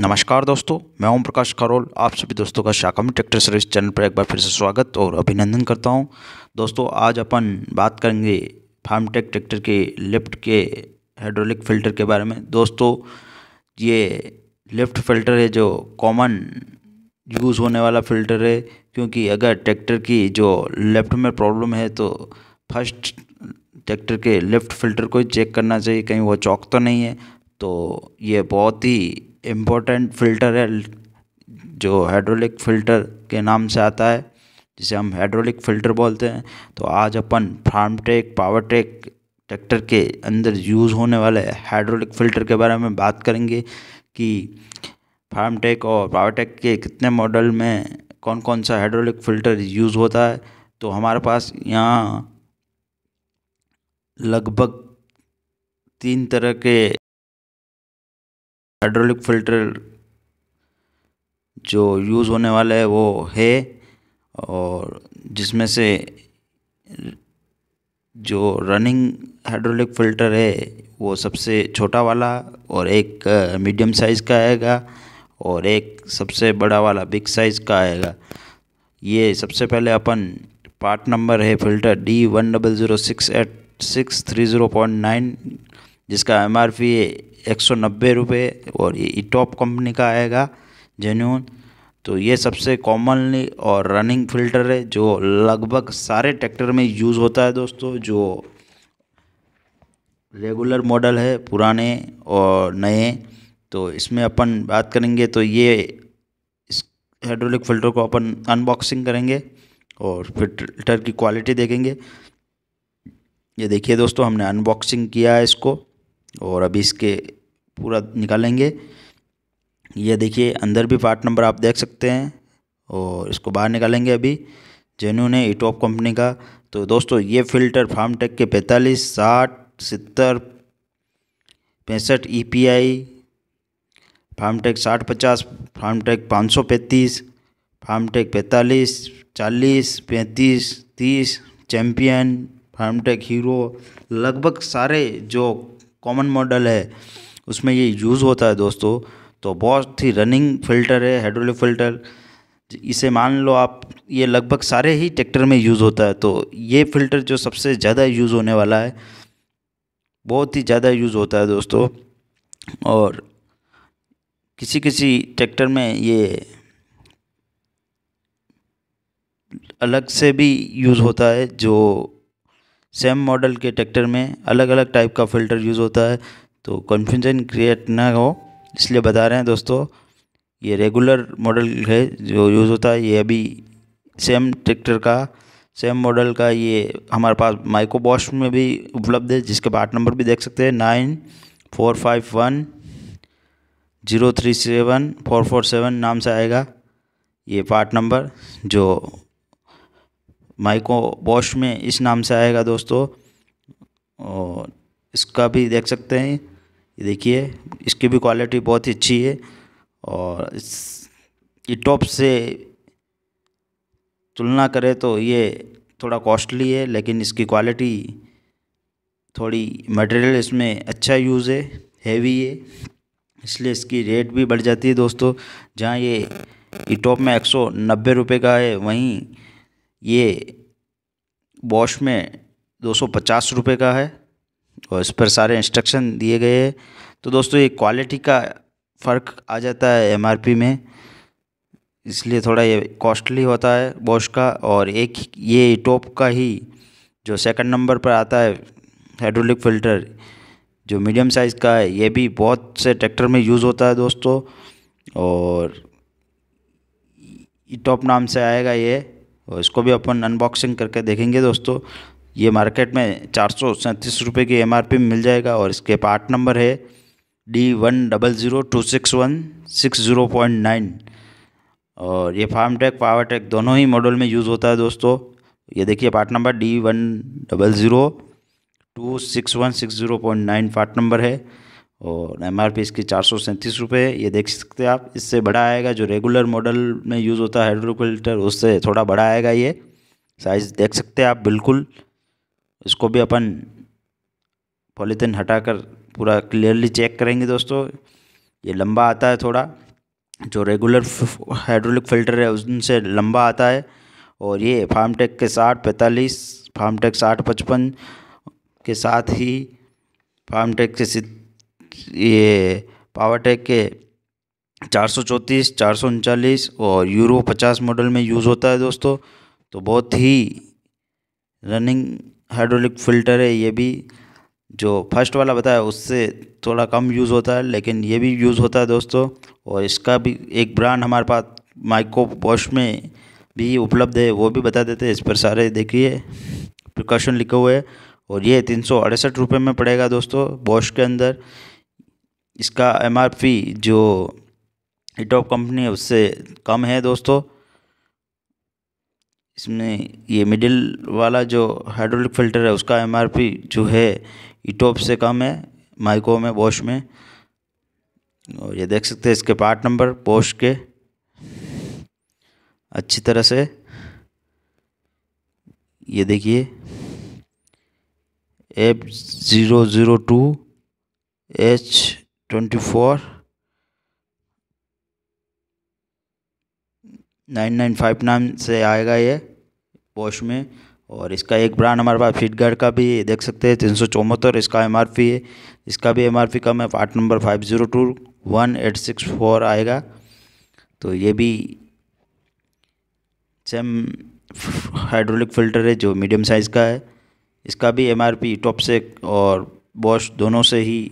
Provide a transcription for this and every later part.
नमस्कार दोस्तों, मैं ओम प्रकाश करोल आप सभी दोस्तों का शाकंभरी ट्रैक्टर सर्विस चैनल पर एक बार फिर से स्वागत और अभिनंदन करता हूं। दोस्तों आज अपन बात करेंगे फार्मटेक ट्रैक्टर के लेफ्ट के हाइड्रोलिक फिल्टर के बारे में। दोस्तों ये लेफ्ट फिल्टर है जो कॉमन यूज़ होने वाला फिल्टर है, क्योंकि अगर ट्रैक्टर की जो लेफ्ट में प्रॉब्लम है तो फर्स्ट ट्रैक्टर के लेफ्ट फिल्टर को ही चेक करना चाहिए कहीं वो चौक तो नहीं है। तो ये बहुत ही इम्पोर्टेंट फ़िल्टर है जो हाइड्रोलिक फ़िल्टर के नाम से आता है, जिसे हम हाइड्रोलिक फ़िल्टर बोलते हैं। तो आज अपन फार्मटेक पावरटेक ट्रैक्टर के अंदर यूज़ होने वाले हाइड्रोलिक फ़िल्टर के बारे में बात करेंगे कि फार्मटेक और पावरटेक के कितने मॉडल में कौन कौन सा हाइड्रोलिक फ़िल्टर यूज़ होता है। तो हमारे पास यहाँ लगभग 3 तरह के हाइड्रोलिक फ़िल्टर जो यूज़ होने वाला है वो है, और जिसमें से जो रनिंग हाइड्रोलिक फ़िल्टर है वो सबसे छोटा वाला, और एक मीडियम साइज़ का आएगा और एक सबसे बड़ा वाला बिग साइज़ का आएगा। ये सबसे पहले अपन पार्ट नंबर है फ़िल्टर D100686309, जिसका MRP है 190 रुपये और ये इटॉप कंपनी का आएगा जेन्यून। तो ये सबसे कॉमनली और रनिंग फ़िल्टर है जो लगभग सारे ट्रैक्टर में यूज़ होता है। दोस्तों जो रेगुलर मॉडल है पुराने और नए, तो इसमें अपन बात करेंगे। तो ये इस हाइड्रोलिक फ़िल्टर को अपन अनबॉक्सिंग करेंगे और फिल्टर की क्वालिटी देखेंगे। ये देखिए दोस्तों, हमने अनबॉक्सिंग किया है इसको और अभी इसके पूरा निकालेंगे। ये देखिए अंदर भी पार्ट नंबर आप देख सकते हैं, और इसको बाहर निकालेंगे अभी। जेन्यून है एटॉप कंपनी का। तो दोस्तों ये फ़िल्टर फार्मटेक के 45, 60, 70, 65 EPI, Farmtrac 6050, Farmtrac 535, Farmtrac 45, 40, 35, 30, champion, Farmtrac Hero, लगभग सारे जो कॉमन मॉडल है उसमें ये यूज़ होता है। दोस्तों तो बहुत ही रनिंग फ़िल्टर है हाइड्रोलिक फ़िल्टर, इसे मान लो आप ये लगभग सारे ही ट्रैक्टर में यूज़ होता है। तो ये फ़िल्टर जो सबसे ज़्यादा यूज़ होने वाला है, बहुत ही ज़्यादा यूज़ होता है दोस्तों, और किसी किसी ट्रैक्टर में ये अलग से भी यूज़ होता है। जो सेम मॉडल के ट्रैक्टर में अलग अलग टाइप का फ़िल्टर यूज़ होता है, तो कन्फ्यूजन क्रिएट ना हो इसलिए बता रहे हैं दोस्तों। ये रेगुलर मॉडल है जो यूज़ होता है। ये अभी सेम ट्रैक्टर का सेम मॉडल का ये हमारे पास माइको बॉश में भी उपलब्ध है, जिसके पार्ट नंबर भी देख सकते हैं 94510374447 नाम से आएगा। ये पार्ट नंबर जो माइको बॉश में इस नाम से आएगा दोस्तों, और इसका भी देख सकते हैं। ये देखिए इसकी भी क्वालिटी बहुत ही अच्छी है, और ये टॉप से तुलना करें तो ये थोड़ा कॉस्टली है, लेकिन इसकी क्वालिटी थोड़ी मटेरियल इसमें अच्छा यूज़ है, हैवी है, इसलिए इसकी रेट भी बढ़ जाती है दोस्तों। जहाँ ये टॉप में 190 रुपये का है, वहीं ये बॉश में 250 रुपये का है, और इस पर सारे इंस्ट्रक्शन दिए गए हैं। तो दोस्तों ये क्वालिटी का फ़र्क आ जाता है MRP में, इसलिए थोड़ा ये कॉस्टली होता है बॉश का। और एक ये टॉप का ही जो सेकंड नंबर पर आता है हाइड्रोलिक फ़िल्टर जो मीडियम साइज़ का है, ये भी बहुत से ट्रैक्टर में यूज़ होता है दोस्तों, और टॉप नाम से आएगा ये, और इसको भी अपन अनबॉक्सिंग करके देखेंगे दोस्तों। ये मार्केट में 437 रुपये की MRP में मिल जाएगा, और इसके पार्ट नंबर है D100261609, और ये फार्मटेक पावरटेक दोनों ही मॉडल में यूज़ होता है दोस्तों। ये देखिए part number D100261609 part number है, और MRP इसकी 437 रुपये। ये देख सकते हैं आप, इससे बड़ा आएगा जो रेगुलर मॉडल में यूज़ होता है हाइड्रोलिक फ़िल्टर, उससे थोड़ा बड़ा आएगा। ये साइज़ देख सकते हैं आप बिल्कुल। इसको भी अपन पॉलीथिन हटाकर पूरा क्लियरली चेक करेंगे दोस्तों। ये लंबा आता है थोड़ा, जो रेगुलर हाइड्रोलिक फ़िल्टर है उनसे लंबा आता है। और ये फार्मटेक के 6045, फार्मटेक 6055 के साथ ही फार्मटेक के ये पावरटेक के 434, 439 और यूरो 50 मॉडल में यूज़ होता है दोस्तों। तो बहुत ही रनिंग हाइड्रोलिक फ़िल्टर है ये भी, जो फर्स्ट वाला बताया उससे थोड़ा कम यूज़ होता है, लेकिन ये भी यूज़ होता है दोस्तों। और इसका भी एक ब्रांड हमारे पास माइक्रो बॉश में भी उपलब्ध है, वो भी बता देते हैं। इस पर सारे देखिए प्रिकॉशन लिखे हुए हैं। और ये 368 रुपये में पड़ेगा दोस्तों बॉश के अंदर। इसका एमआरपी जो एटॉप कंपनी है उससे कम है दोस्तों। इसमें ये मिडिल वाला जो हाइड्रोलिक फ़िल्टर है उसका एमआरपी जो है एटॉप से कम है माइको में, बॉश में। और ये देख सकते हैं इसके पार्ट नंबर बॉश के अच्छी तरह से, ये देखिए F002H24 9959 से आएगा ये बॉश में। और इसका एक ब्रांड हमारे पास फिटगार्ड का भी देख सकते हैं 374, इसका एमआरपी है, इसका भी एमआरपी कम है, पार्ट नंबर 502184 आएगा। तो ये भी सेम हाइड्रोलिक फ़िल्टर है जो मीडियम साइज़ का है, इसका भी एमआरपी टॉप से और बॉश दोनों से ही,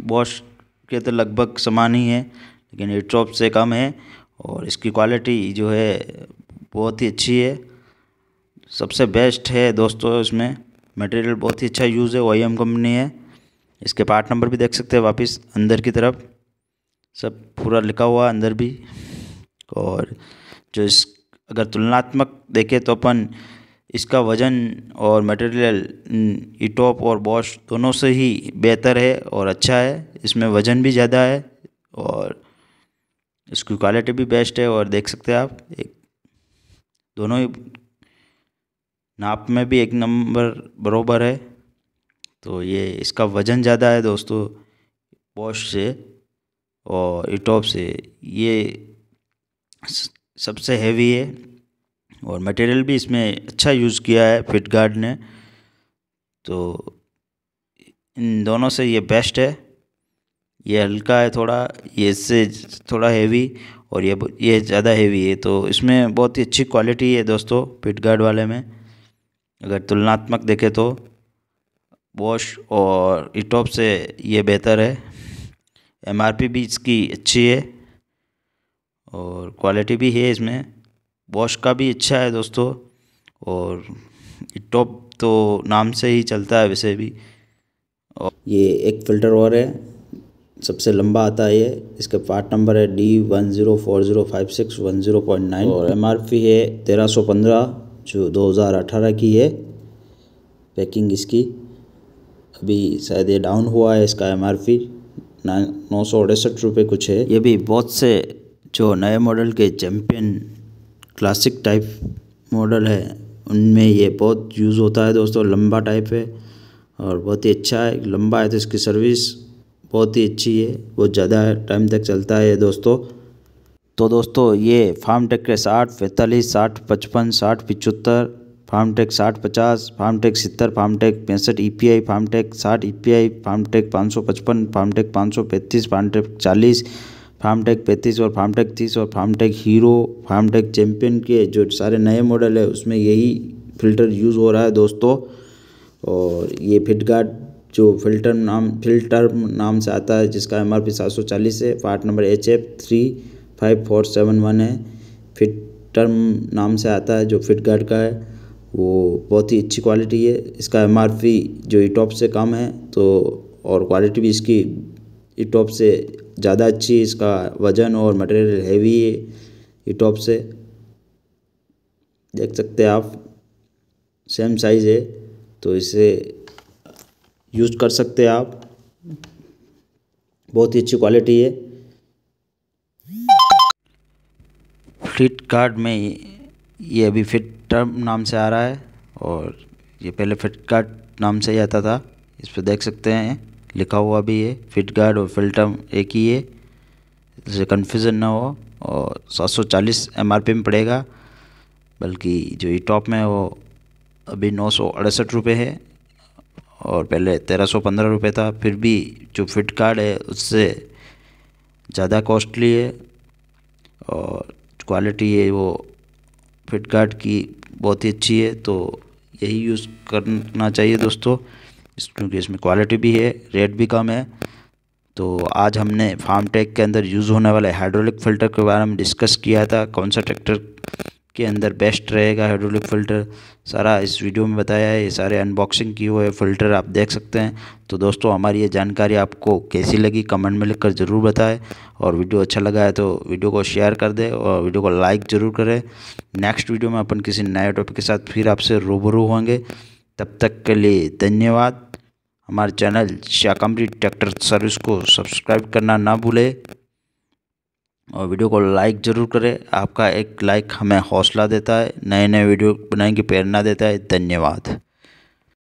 बॉश के तो लगभग समान ही है लेकिन ये टॉप से कम है। और इसकी क्वालिटी जो है बहुत ही अच्छी है, सबसे बेस्ट है दोस्तों। इसमें मटेरियल बहुत ही अच्छा यूज़ है, ओएम कंपनी है। इसके पार्ट नंबर भी देख सकते हैं, वापस अंदर की तरफ सब पूरा लिखा हुआ अंदर भी। और जो इस अगर तुलनात्मक देखें तो अपन इसका वज़न और मटेरियल एटॉप और बॉश दोनों से ही बेहतर है और अच्छा है। इसमें वज़न भी ज़्यादा है और इसकी क्वालिटी भी बेस्ट है। और देख सकते हैं आप एक दोनों ही नाप में भी एक नंबर बराबर है। तो ये इसका वज़न ज़्यादा है दोस्तों बॉश से और एटॉप से, ये सबसे हैवी है। और मटेरियल भी इसमें अच्छा यूज़ किया है फिटगार्ड ने, तो इन दोनों से ये बेस्ट है। ये हल्का है थोड़ा, ये इससे थोड़ा हैवी, और ये ज़्यादा हैवी है। तो इसमें बहुत ही अच्छी क्वालिटी है दोस्तों फिटगार्ड वाले में। अगर तुलनात्मक देखें तो बॉश और एटॉप से ये बेहतर है, एमआरपी भी इसकी अच्छी है और क्वालिटी भी है इसमें। बॉश का भी अच्छा है दोस्तों, और एटॉप तो नाम से ही चलता है वैसे भी। और ये एक फ़िल्टर और है, सबसे लंबा आता है ये, इसका पार्ट नंबर है D10405610.9 और एमआरपी है 1315 जो 2018 की है। पैकिंग इसकी अभी शायद ये डाउन हुआ है, इसका एमआरपी 968 रुपये कुछ है। ये भी बहुत से जो नए मॉडल के चैम्पियन क्लासिक टाइप मॉडल है उनमें ये बहुत यूज़ होता है दोस्तों, लंबा टाइप है और बहुत ही अच्छा है। लंबा है तो इसकी सर्विस बहुत ही अच्छी है, बहुत ज़्यादा टाइम तक चलता है दोस्तों। तो दोस्तों ये फार्मटेक के 6045, 6055, 6075, Farmtrac 6050, Farmtrac 70, Farmtrac 65 EPI, Farmtrac 60 EPI, Farmtrac 555, Farmtrac 535, Farmtrac 40, Farmtrac 35 और फार्मटेक 30 और फार्मटेक हीरो, फार्मटेक चैम्पियन के जो सारे नए मॉडल है उसमें यही फ़िल्टर यूज़ हो रहा है दोस्तों। और ये फिटगार्ड जो फिल्टर नाम से आता है जिसका एमआरपी 740 है, पार्ट नंबर HF35471 है, फिल्टर नाम से आता है जो फिटगार्ड का है, वो बहुत ही अच्छी क्वालिटी है। इसका एमआरपी जो एटॉप से कम है तो, और क्वालिटी भी इसकी एटॉप से ज़्यादा अच्छी है। इसका वज़न और मटेरियल हैवी है एटॉप से, देख सकते हैं आप सेम साइज़ है, तो इसे यूज़ कर सकते हैं आप, बहुत ही अच्छी क्वालिटी है। फिटगार्ड में ये अभी फिटगार्ड नाम से आ रहा है और ये पहले फिटगार्ड नाम से ही आता था। इस पर देख सकते हैं लिखा हुआ भी है फिटगार्ड और फिल्टर एक ही है। जिससे कन्फ्यूज़न ना हो। और 740 MRP में पड़ेगा, बल्कि जो ये टॉप में वो अभी 968 रुपये है और पहले 1315 रुपये था। फिर भी जो फिटगार्ड है उससे ज़्यादा कॉस्टली है और क्वालिटी है वो फिटगार्ड की बहुत ही अच्छी है, तो यही यूज़ करना चाहिए दोस्तों, क्योंकि इसमें क्वालिटी भी है, रेट भी कम है। तो आज हमने फार्मटेक के अंदर यूज़ होने वाले हाइड्रोलिक फ़िल्टर के बारे में डिस्कस किया था, कौन सा ट्रैक्टर के अंदर बेस्ट रहेगा हाइड्रोलिक फ़िल्टर, सारा इस वीडियो में बताया है। ये सारे अनबॉक्सिंग किए हुए फ़िल्टर आप देख सकते हैं। तो दोस्तों हमारी ये जानकारी आपको कैसी लगी कमेंट में लिखकर ज़रूर बताएं, और वीडियो अच्छा लगा है तो वीडियो को शेयर कर दें और वीडियो को लाइक ज़रूर करें। नेक्स्ट वीडियो में अपन किसी नए टॉपिक के साथ फिर आपसे रूबरू होंगे, तब तक के लिए धन्यवाद। हमारे चैनल शाकंभरी ट्रैक्टर सर्विस को सब्सक्राइब करना ना भूलें और वीडियो को लाइक ज़रूर करें। आपका एक लाइक हमें हौसला देता है, नए नए वीडियो बनाने की प्रेरणा देता है। धन्यवाद।